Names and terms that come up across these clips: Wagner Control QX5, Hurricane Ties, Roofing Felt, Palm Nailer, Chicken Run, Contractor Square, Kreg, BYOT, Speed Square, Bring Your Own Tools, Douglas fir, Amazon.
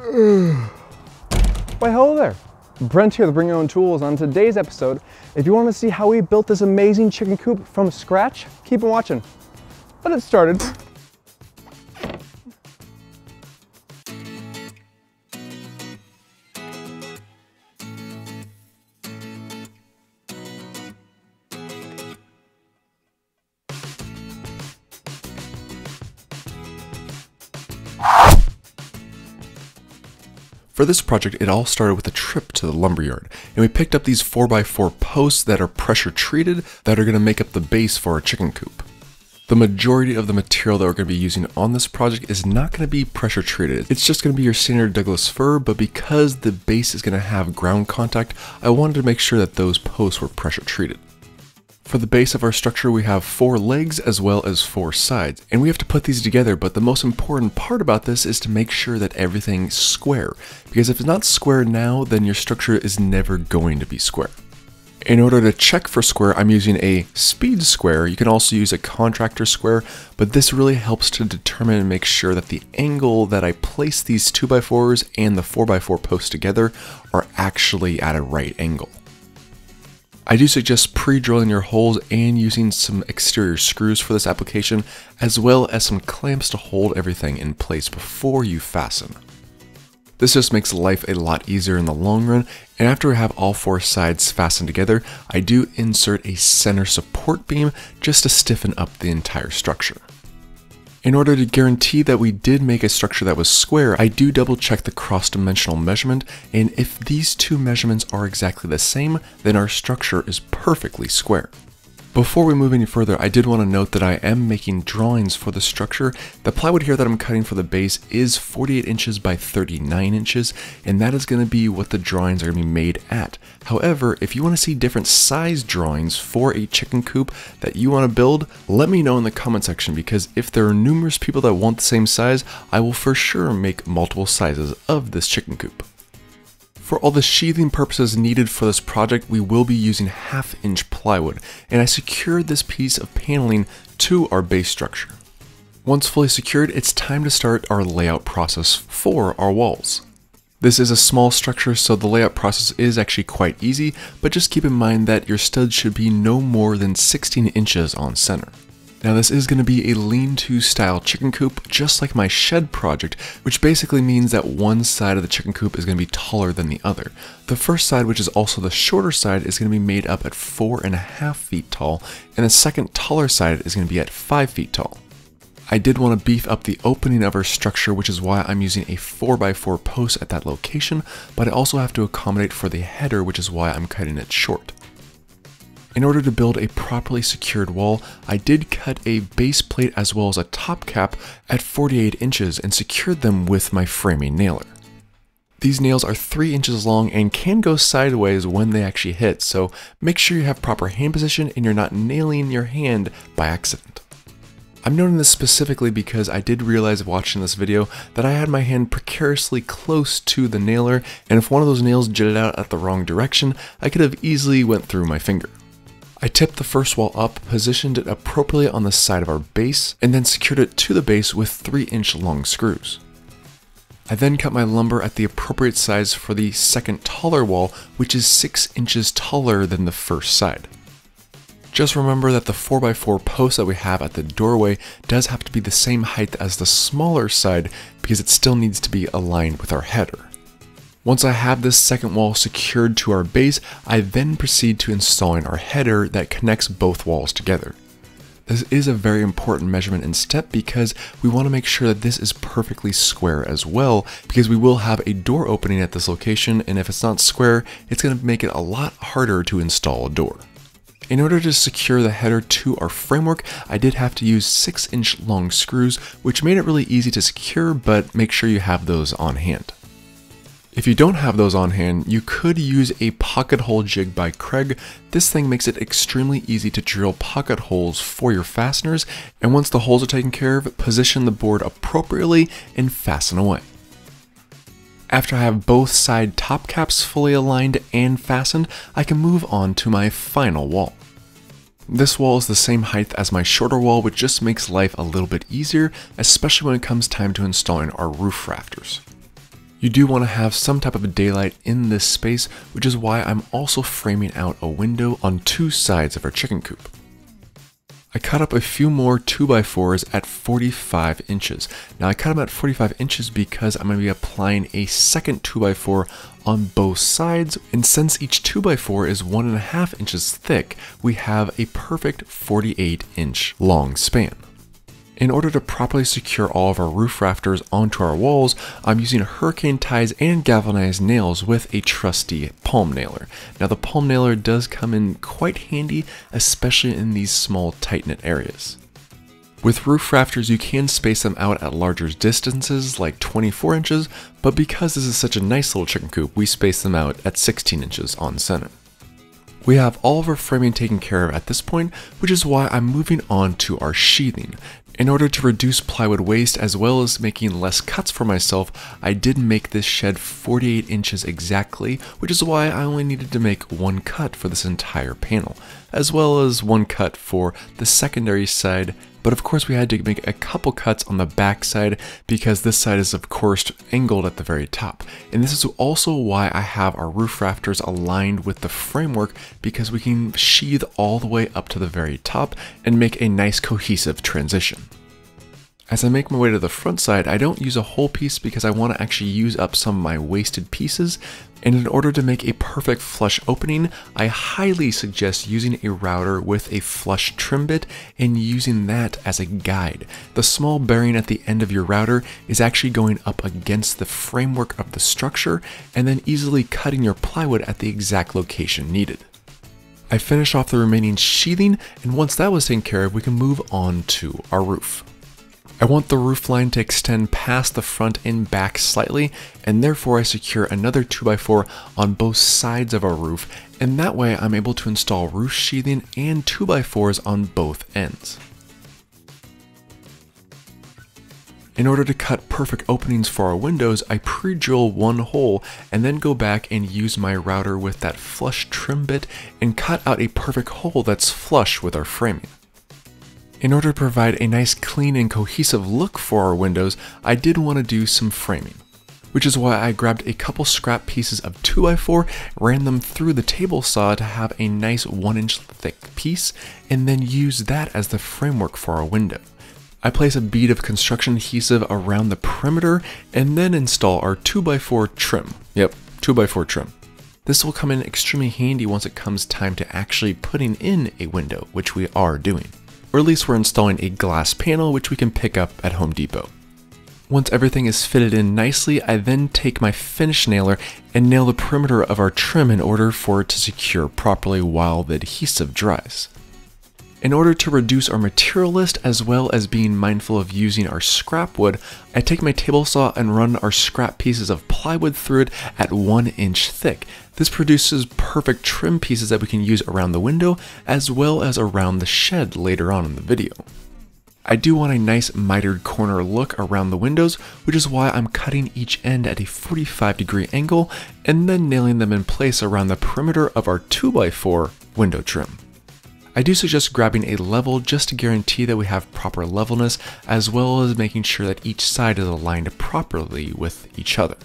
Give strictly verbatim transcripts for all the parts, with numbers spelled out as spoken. Why hello there, Brent here with Bring Your Own Tools. On today's episode, if you want to see how we built this amazing chicken coop from scratch, keep on watching. But it started. For this project, it all started with a trip to the lumberyard, and we picked up these four by four posts that are pressure treated that are going to make up the base for our chicken coop. The majority of the material that we're going to be using on this project is not going to be pressure treated. It's just going to be your standard Douglas fir, but because the base is going to have ground contact, I wanted to make sure that those posts were pressure treated. For the base of our structure, we have four legs as well as four sides, and we have to put these together, but the most important part about this is to make sure that everything's square, because if it's not square now, then your structure is never going to be square. In order to check for square, I'm using a speed square. You can also use a contractor square, but this really helps to determine and make sure that the angle that I place these two by fours and the four by four posts together are actually at a right angle. I do suggest pre-drilling your holes and using some exterior screws for this application, as well as some clamps to hold everything in place before you fasten. This just makes life a lot easier in the long run, and after I have all four sides fastened together, I do insert a center support beam just to stiffen up the entire structure. In order to guarantee that we did make a structure that was square, I do double check the cross-dimensional measurement, and if these two measurements are exactly the same, then our structure is perfectly square. Before we move any further, I did want to note that I am making drawings for the structure. The plywood here that I'm cutting for the base is forty-eight inches by thirty-nine inches, and that is going to be what the drawings are going to be made at. However, if you want to see different size drawings for a chicken coop that you want to build, let me know in the comment section, because if there are numerous people that want the same size, I will for sure make multiple sizes of this chicken coop. For all the sheathing purposes needed for this project, we will be using half inch plywood, and I secured this piece of paneling to our base structure. Once fully secured, it's time to start our layout process for our walls. This is a small structure, so the layout process is actually quite easy, but just keep in mind that your studs should be no more than sixteen inches on center. Now this is going to be a lean-to style chicken coop, just like my shed project, which basically means that one side of the chicken coop is going to be taller than the other. The first side, which is also the shorter side, is going to be made up at four and a half feet tall, and the second taller side is going to be at five feet tall. I did want to beef up the opening of our structure, which is why I'm using a four by four post at that location, but I also have to accommodate for the header, which is why I'm cutting it short. In order to build a properly secured wall, I did cut a base plate as well as a top cap at forty-eight inches and secured them with my framing nailer. These nails are three inches long and can go sideways when they actually hit, so make sure you have proper hand position and you're not nailing your hand by accident. I'm noting this specifically because I did realize watching this video that I had my hand precariously close to the nailer, and if one of those nails jutted out at the wrong direction, I could have easily went through my finger. I tipped the first wall up, positioned it appropriately on the side of our base, and then secured it to the base with three inch long screws. I then cut my lumber at the appropriate size for the second taller wall, which is six inches taller than the first side. Just remember that the four by four post that we have at the doorway does have to be the same height as the smaller side, because it still needs to be aligned with our header. Once I have this second wall secured to our base, I then proceed to installing our header that connects both walls together. This is a very important measurement and step, because we want to make sure that this is perfectly square as well, because we will have a door opening at this location, and if it's not square, it's going to make it a lot harder to install a door. In order to secure the header to our framework, I did have to use six inch long screws, which made it really easy to secure, but make sure you have those on hand. If you don't have those on hand, you could use a pocket hole jig by Kreg. This thing makes it extremely easy to drill pocket holes for your fasteners, and once the holes are taken care of, position the board appropriately and fasten away. After I have both side top caps fully aligned and fastened, I can move on to my final wall. This wall is the same height as my shorter wall, which just makes life a little bit easier, especially when it comes time to installing our roof rafters. You do want to have some type of daylight in this space, which is why I'm also framing out a window on two sides of our chicken coop. I cut up a few more two by fours at forty-five inches. Now I cut them at forty-five inches because I'm going to be applying a second two by four on both sides, and since each two by four is one and a half inches thick, we have a perfect forty-eight inch long span. In order to properly secure all of our roof rafters onto our walls, I'm using hurricane ties and galvanized nails with a trusty palm nailer. Now the palm nailer does come in quite handy, especially in these small tight-knit areas. With roof rafters, you can space them out at larger distances, like twenty-four inches, but because this is such a nice little chicken coop, we space them out at sixteen inches on center. We have all of our framing taken care of at this point, which is why I'm moving on to our sheathing. In order to reduce plywood waste as well as making less cuts for myself, I did make this shed forty-eight inches exactly, which is why I only needed to make one cut for this entire panel, as well as one cut for the secondary side. But of course we had to make a couple cuts on the back side because this side is of course angled at the very top. And this is also why I have our roof rafters aligned with the framework, because we can sheathe all the way up to the very top and make a nice cohesive transition. As I make my way to the front side, I don't use a whole piece because I want to actually use up some of my wasted pieces. And in order to make a perfect flush opening, I highly suggest using a router with a flush trim bit and using that as a guide. The small bearing at the end of your router is actually going up against the framework of the structure and then easily cutting your plywood at the exact location needed. I finish off the remaining sheathing, and once that was taken care of, we can move on to our roof. I want the roof line to extend past the front and back slightly, and therefore I secure another two by four on both sides of our roof, and that way I'm able to install roof sheathing and two by fours on both ends. In order to cut perfect openings for our windows, I pre-drill one hole and then go back and use my router with that flush trim bit and cut out a perfect hole that's flush with our framing. In order to provide a nice clean and cohesive look for our windows, I did want to do some framing, which is why I grabbed a couple scrap pieces of two by four, ran them through the table saw to have a nice one inch thick piece, and then used that as the framework for our window. I place a bead of construction adhesive around the perimeter and then install our two by four trim. Yep, two by four trim. This will come in extremely handy once it comes time to actually putting in a window, which we are doing. Or at least we're installing a glass panel, which we can pick up at Home Depot. Once everything is fitted in nicely, I then take my finish nailer and nail the perimeter of our trim in order for it to secure properly while the adhesive dries. In order to reduce our material list as well as being mindful of using our scrap wood, I take my table saw and run our scrap pieces of plywood through it at one inch thick. This produces perfect trim pieces that we can use around the window as well as around the shed later on in the video. I do want a nice mitered corner look around the windows, which is why I'm cutting each end at a forty-five degree angle and then nailing them in place around the perimeter of our two by four window trim. I do suggest grabbing a level just to guarantee that we have proper levelness, as well as making sure that each side is aligned properly with each other.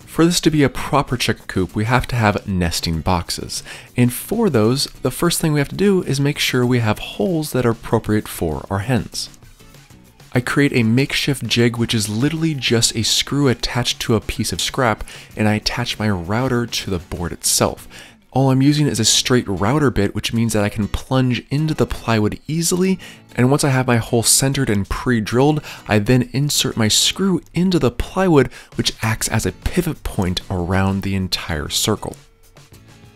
For this to be a proper chicken coop, we have to have nesting boxes. And for those, the first thing we have to do is make sure we have holes that are appropriate for our hens. I create a makeshift jig, which is literally just a screw attached to a piece of scrap, and I attach my router to the board itself. All I'm using is a straight router bit, which means that I can plunge into the plywood easily, and once I have my hole centered and pre-drilled, I then insert my screw into the plywood, which acts as a pivot point around the entire circle.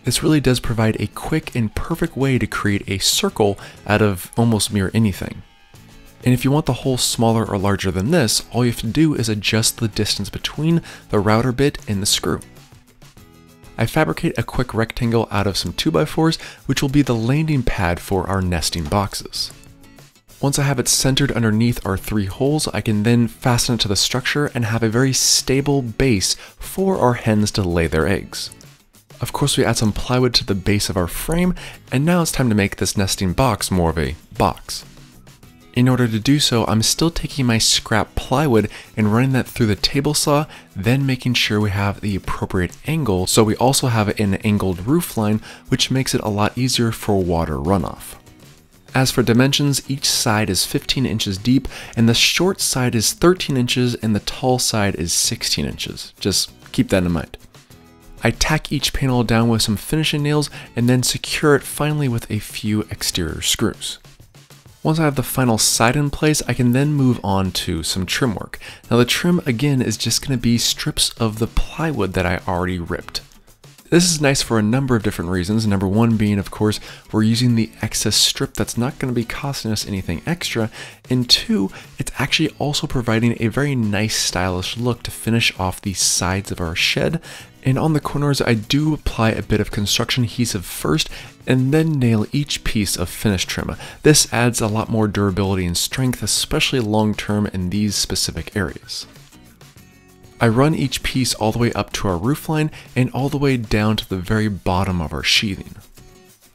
This really does provide a quick and perfect way to create a circle out of almost mere anything. And if you want the hole smaller or larger than this, all you have to do is adjust the distance between the router bit and the screw. I fabricate a quick rectangle out of some two by fours, which will be the landing pad for our nesting boxes. Once I have it centered underneath our three holes, I can then fasten it to the structure and have a very stable base for our hens to lay their eggs. Of course, we add some plywood to the base of our frame, and now it's time to make this nesting box more of a box. In order to do so, I'm still taking my scrap plywood and running that through the table saw, then making sure we have the appropriate angle, so we also have an angled roofline, which makes it a lot easier for water runoff. As for dimensions, each side is fifteen inches deep, and the short side is thirteen inches, and the tall side is sixteen inches. Just keep that in mind. I tack each panel down with some finishing nails, and then secure it finally with a few exterior screws. Once I have the final side in place, I can then move on to some trim work. Now the trim, again, is just going to be strips of the plywood that I already ripped. This is nice for a number of different reasons. Number one being, of course, we're using the excess strip that's not going to be costing us anything extra. And two, it's actually also providing a very nice stylish look to finish off the sides of our shed. And on the corners, I do apply a bit of construction adhesive first and then nail each piece of finished trim. This adds a lot more durability and strength, especially long term in these specific areas. I run each piece all the way up to our roofline and all the way down to the very bottom of our sheathing.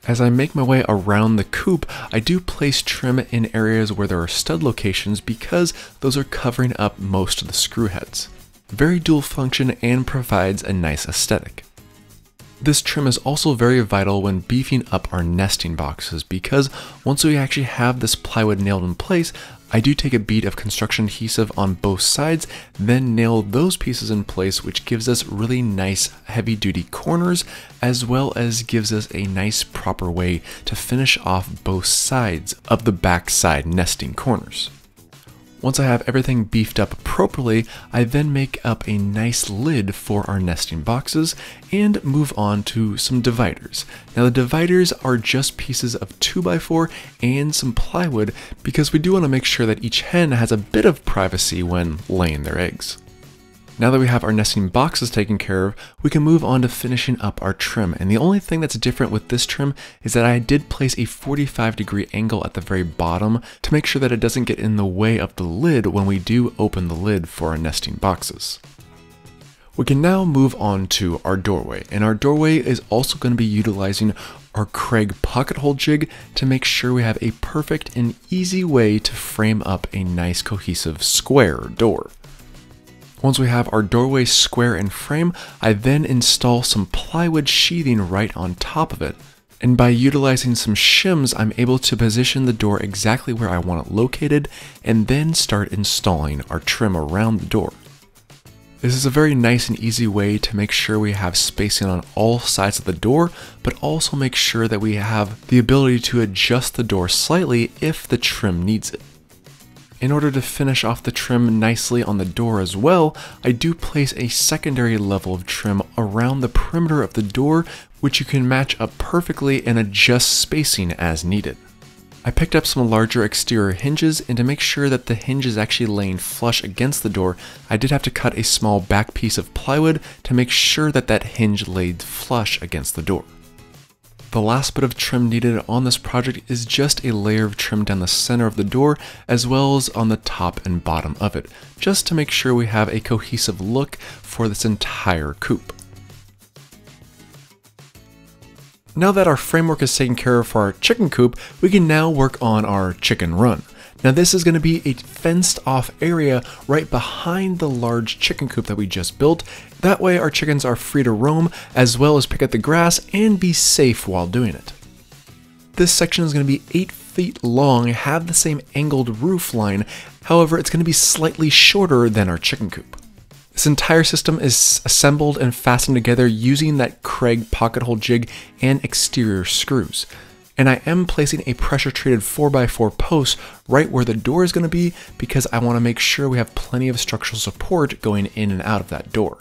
As I make my way around the coop, I do place trim in areas where there are stud locations because those are covering up most of the screw heads. Very dual function and provides a nice aesthetic. This trim is also very vital when beefing up our nesting boxes because once we actually have this plywood nailed in place, I do take a bead of construction adhesive on both sides, then nail those pieces in place, which gives us really nice heavy-duty corners, as well as gives us a nice proper way to finish off both sides of the backside nesting corners. Once I have everything beefed up properly, I then make up a nice lid for our nesting boxes and move on to some dividers. Now the dividers are just pieces of two by four and some plywood because we do want to make sure that each hen has a bit of privacy when laying their eggs. Now that we have our nesting boxes taken care of, we can move on to finishing up our trim. And the only thing that's different with this trim is that I did place a forty-five degree angle at the very bottom to make sure that it doesn't get in the way of the lid when we do open the lid for our nesting boxes. We can now move on to our doorway, and our doorway is also going to be utilizing our Kreg pocket hole jig to make sure we have a perfect and easy way to frame up a nice cohesive square door. Once we have our doorway square in frame, I then install some plywood sheathing right on top of it. And by utilizing some shims, I'm able to position the door exactly where I want it located and then start installing our trim around the door. This is a very nice and easy way to make sure we have spacing on all sides of the door, but also make sure that we have the ability to adjust the door slightly if the trim needs it. In order to finish off the trim nicely on the door as well, I do place a secondary level of trim around the perimeter of the door, which you can match up perfectly and adjust spacing as needed. I picked up some larger exterior hinges, and to make sure that the hinge is actually laying flush against the door, I did have to cut a small back piece of plywood to make sure that that hinge laid flush against the door. The last bit of trim needed on this project is just a layer of trim down the center of the door, as well as on the top and bottom of it, just to make sure we have a cohesive look for this entire coop. Now that our framework is taken care of for our chicken coop, we can now work on our chicken run. Now this is going to be a fenced off area right behind the large chicken coop that we just built. That way our chickens are free to roam as well as pick at the grass and be safe while doing it. This section is going to be eight feet long, have the same angled roof line, however it's going to be slightly shorter than our chicken coop. This entire system is assembled and fastened together using that Kreg pocket hole jig and exterior screws. And I am placing a pressure treated four by four post right where the door is going to be because I want to make sure we have plenty of structural support going in and out of that door.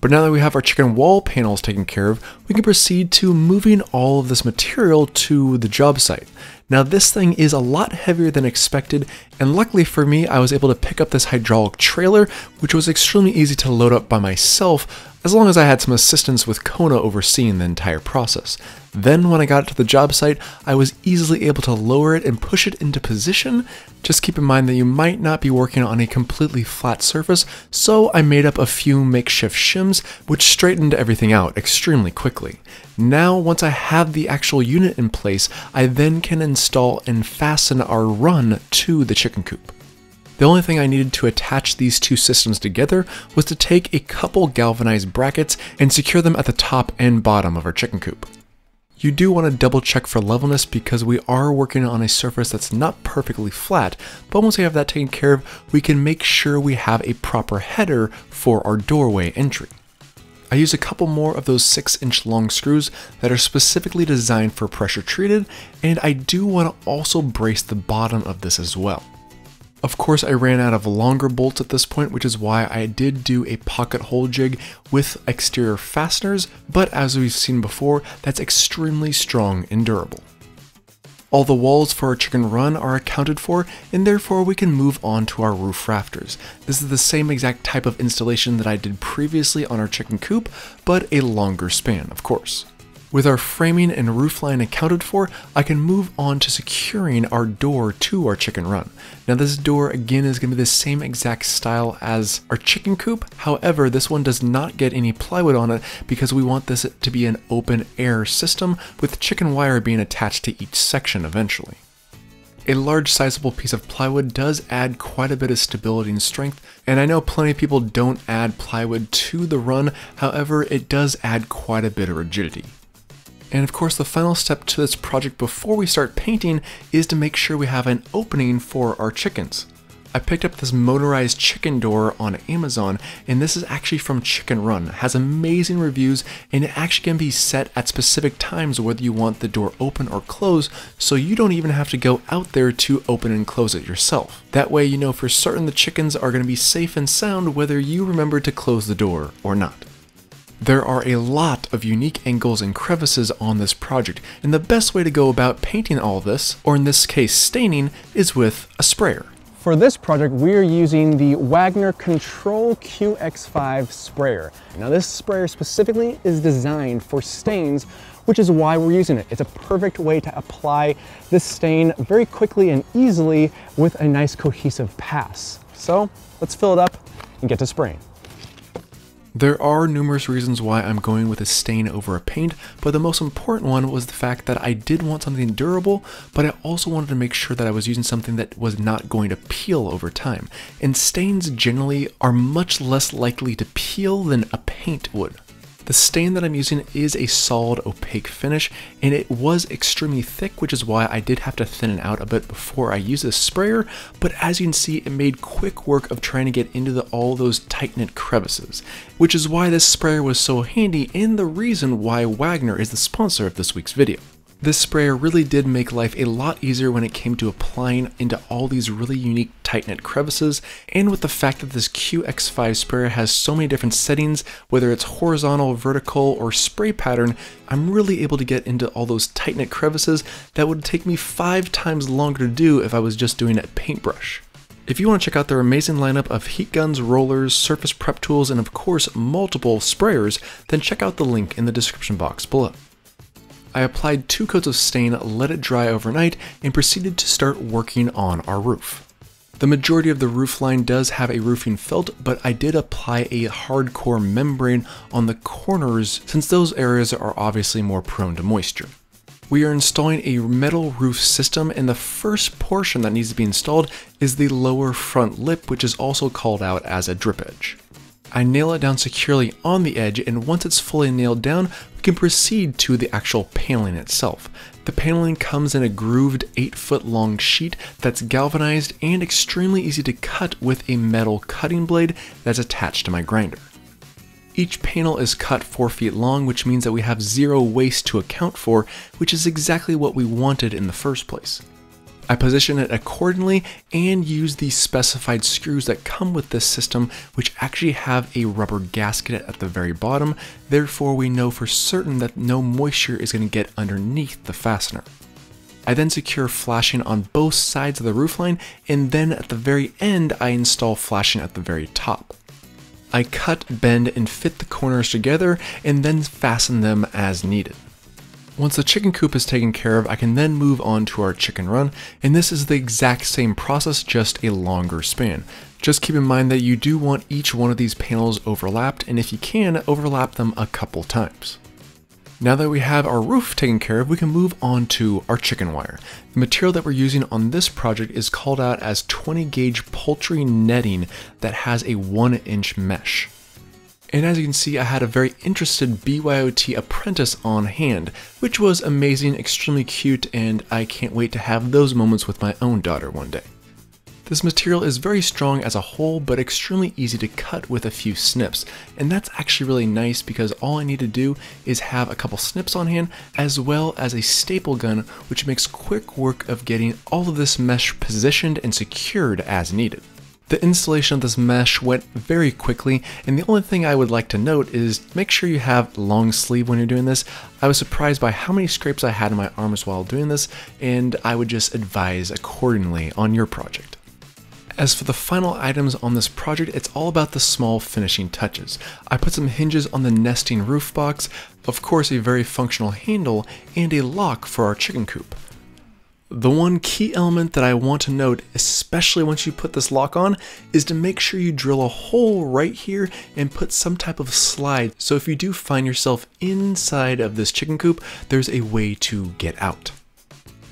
But now that we have our chicken wall panels taken care of, we can proceed to moving all of this material to the job site. Now this thing is a lot heavier than expected, and luckily for me I was able to pick up this hydraulic trailer, which was extremely easy to load up by myself as long as I had some assistance with Kona overseeing the entire process. Then when I got it to the job site, I was easily able to lower it and push it into position. Just keep in mind that you might not be working on a completely flat surface, so I made up a few makeshift shims, which straightened everything out extremely quickly. Now, once I have the actual unit in place, I then can install and fasten our run to the chicken coop. The only thing I needed to attach these two systems together was to take a couple galvanized brackets and secure them at the top and bottom of our chicken coop. You do want to double check for levelness because we are working on a surface that's not perfectly flat, but once we have that taken care of, we can make sure we have a proper header for our doorway entry. I use a couple more of those six inch long screws that are specifically designed for pressure treated, and I do want to also brace the bottom of this as well. Of course, I ran out of longer bolts at this point, which is why I did do a pocket hole jig with exterior fasteners, but as we've seen before, that's extremely strong and durable. All the walls for our chicken run are accounted for, and therefore we can move on to our roof rafters. This is the same exact type of installation that I did previously on our chicken coop, but a longer span, of course. With our framing and roofline accounted for, I can move on to securing our door to our chicken run. Now this door again is going to be the same exact style as our chicken coop, however this one does not get any plywood on it because we want this to be an open air system with chicken wire being attached to each section eventually. A large sizable piece of plywood does add quite a bit of stability and strength, and I know plenty of people don't add plywood to the run, however it does add quite a bit of rigidity. And of course, the final step to this project before we start painting is to make sure we have an opening for our chickens. I picked up this motorized chicken door on Amazon, and this is actually from Chicken Run. It has amazing reviews, and it actually can be set at specific times whether you want the door open or closed, so you don't even have to go out there to open and close it yourself. That way you know for certain the chickens are going to be safe and sound whether you remember to close the door or not. There are a lot of unique angles and crevices on this project, and the best way to go about painting all this, or in this case staining, is with a sprayer. For this project, we're using the Wagner Control Q X five sprayer. Now this sprayer specifically is designed for stains, which is why we're using it. It's a perfect way to apply this stain very quickly and easily with a nice cohesive pass. So let's fill it up and get to spraying. There are numerous reasons why I'm going with a stain over a paint, but the most important one was the fact that I did want something durable, but I also wanted to make sure that I was using something that was not going to peel over time. And stains generally are much less likely to peel than a paint would. The stain that I'm using is a solid opaque finish, and it was extremely thick, which is why I did have to thin it out a bit before I used this sprayer, but as you can see, it made quick work of trying to get into the, all those tight-knit crevices, which is why this sprayer was so handy and the reason why Wagner is the sponsor of this week's video. This sprayer really did make life a lot easier when it came to applying into all these really unique tight-knit crevices, and with the fact that this Q X five sprayer has so many different settings, whether it's horizontal, vertical, or spray pattern, I'm really able to get into all those tight-knit crevices that would take me five times longer to do if I was just doing a paintbrush. If you want to check out their amazing lineup of heat guns, rollers, surface prep tools, and of course multiple sprayers, then check out the link in the description box below. I applied two coats of stain, let it dry overnight, and proceeded to start working on our roof. The majority of the roof line does have a roofing felt, but I did apply a hardcore membrane on the corners since those areas are obviously more prone to moisture. We are installing a metal roof system, and the first portion that needs to be installed is the lower front lip, which is also called out as a drip edge. I nail it down securely on the edge, and once it's fully nailed down, we can proceed to the actual paneling itself. The paneling comes in a grooved eight foot long sheet that's galvanized and extremely easy to cut with a metal cutting blade that's attached to my grinder. Each panel is cut four feet long, which means that we have zero waste to account for, which is exactly what we wanted in the first place. I position it accordingly and use the specified screws that come with this system, which actually have a rubber gasket at the very bottom. Therefore, we know for certain that no moisture is going to get underneath the fastener. I then secure flashing on both sides of the roofline, and then at the very end, I install flashing at the very top. I cut, bend, and fit the corners together, and then fasten them as needed. Once the chicken coop is taken care of, I can then move on to our chicken run, and this is the exact same process, just a longer span. Just keep in mind that you do want each one of these panels overlapped, and if you can, overlap them a couple times. Now that we have our roof taken care of, we can move on to our chicken wire. The material that we're using on this project is called out as twenty gauge poultry netting that has a one inch mesh. And as you can see, I had a very interested B Y O T apprentice on hand, which was amazing, extremely cute, and I can't wait to have those moments with my own daughter one day. This material is very strong as a whole, but extremely easy to cut with a few snips. And that's actually really nice because all I need to do is have a couple snips on hand, as well as a staple gun, which makes quick work of getting all of this mesh positioned and secured as needed. The installation of this mesh went very quickly, and the only thing I would like to note is make sure you have long sleeve when you're doing this. I was surprised by how many scrapes I had in my arms while doing this, and I would just advise accordingly on your project. As for the final items on this project, it's all about the small finishing touches. I put some hinges on the nesting roof box, of course a very functional handle, and a lock for our chicken coop. The one key element that I want to note, especially once you put this lock on, is to make sure you drill a hole right here and put some type of slide, so if you do find yourself inside of this chicken coop, there's a way to get out.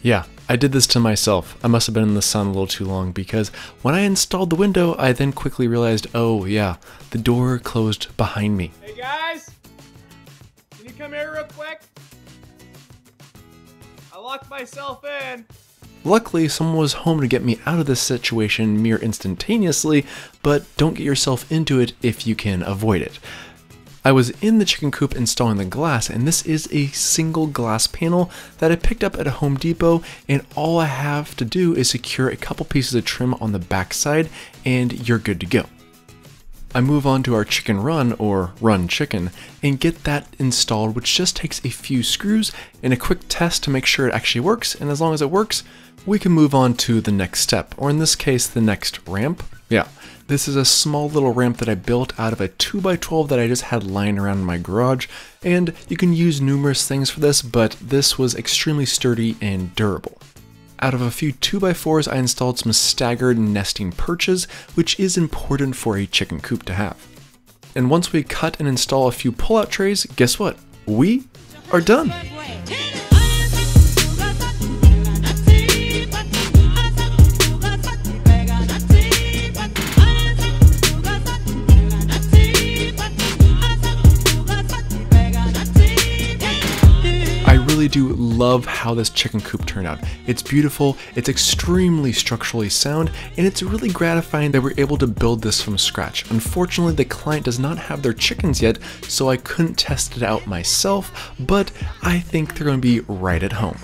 Yeah, I did this to myself. I must have been in the sun a little too long because when I installed the window, I then quickly realized, oh yeah, the door closed behind me. Hey guys, can you come here real quick? I locked myself in. Luckily, someone was home to get me out of this situation mere instantaneously, but don't get yourself into it if you can avoid it. I was in the chicken coop installing the glass, and this is a single glass panel that I picked up at a Home Depot, and all I have to do is secure a couple pieces of trim on the backside, and you're good to go. I move on to our chicken run, or run chicken, and get that installed, which just takes a few screws and a quick test to make sure it actually works, and as long as it works, we can move on to the next step, or in this case, the next ramp. Yeah. This is a small little ramp that I built out of a two by twelve that I just had lying around in my garage, and you can use numerous things for this, but this was extremely sturdy and durable. Out of a few two by fours, I installed some staggered nesting perches, which is important for a chicken coop to have. And once we cut and install a few pullout trays, guess what? We are done! I do love how this chicken coop turned out. It's beautiful, it's extremely structurally sound, and it's really gratifying that we're able to build this from scratch. Unfortunately, the client does not have their chickens yet, so I couldn't test it out myself, but I think they're going to be right at home.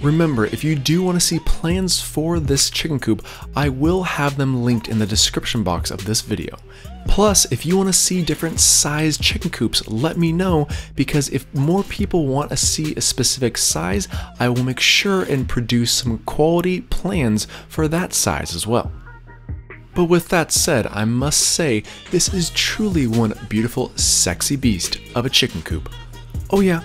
Remember, if you do want to see plans for this chicken coop, I will have them linked in the description box of this video. Plus, if you want to see different size chicken coops, let me know, because if more people want to see a specific size, I will make sure and produce some quality plans for that size as well. But with that said, I must say, this is truly one beautiful, sexy beast of a chicken coop. Oh yeah,